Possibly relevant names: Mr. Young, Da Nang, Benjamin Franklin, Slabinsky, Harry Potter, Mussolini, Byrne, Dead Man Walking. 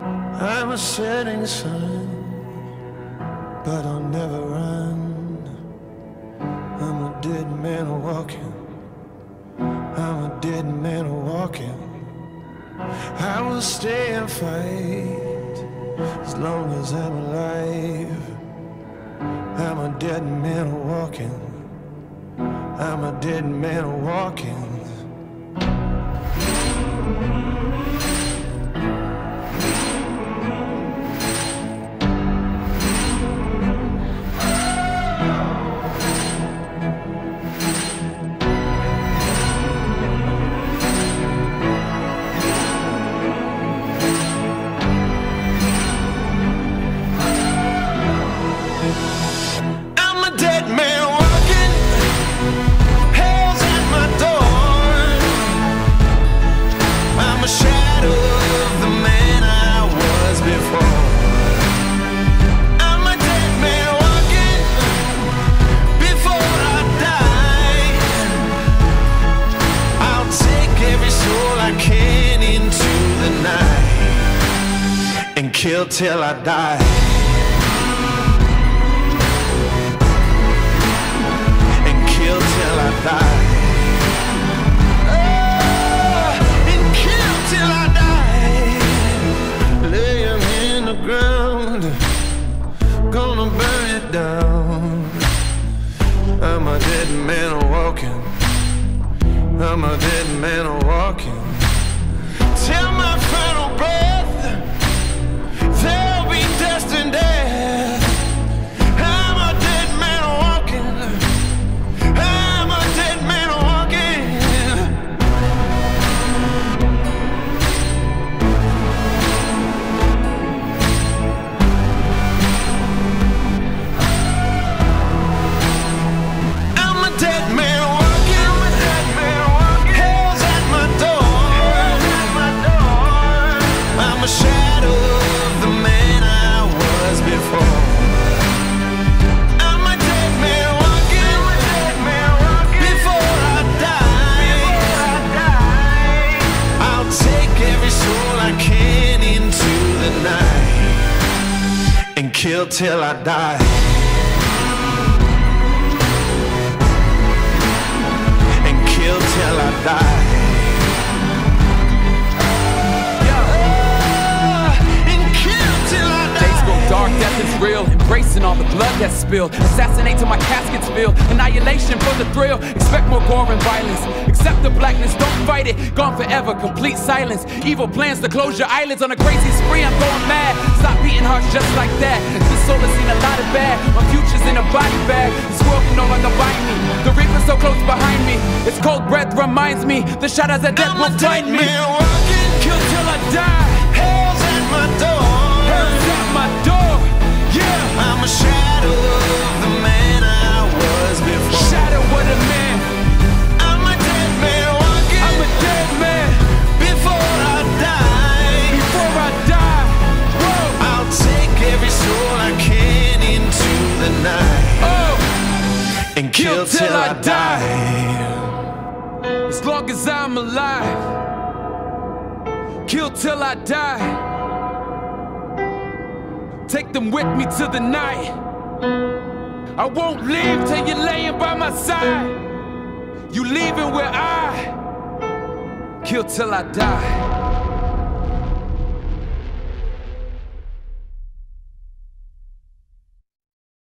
I'm a setting sun, but I'll never run. I'm a dead man walking. I'm a dead man walking. I will stay and fight as long as I'm alive. I'm a dead man walking. I'm a dead man walking. Kill till I die, and kill till I die, oh, and kill till I die. Laying in the ground, gonna burn it down. I'm a dead man walking. I'm a dead man walking. Till my final breath. Kill till I die, and kill till I die, yeah. And kill till I die. Days go dark, death is real. Embracing all the blood that's spilled. Assassinate till my casket's filled. Annihilation for the thrill. Expect more gore and violence. Accept the blackness, don't fight it. Gone forever, complete silence. Evil plans to close your eyelids. On a crazy spree, I'm going mad. Stop beating hearts just like that. This soul has seen a lot of bad. My future's in a body bag. This world can no longer bind me. The reaper's so close behind me. Its cold breath reminds me. The shadows of death will find me. I'm a dead man walking. Kill till I die. Hell's at my door. Hell's at my door. Yeah. I'm a shadow of the man I was before. Shadow of the man. I'm a dead man walking. I'm a dead man. Before I die. Before I die. Whoa. I'll take every soul I can into the night. Oh. And kill till I die. As long as I'm alive. Kill till I die. Take them with me to the night. I won't leave till you're laying by my side. You leaving where I kill till I die.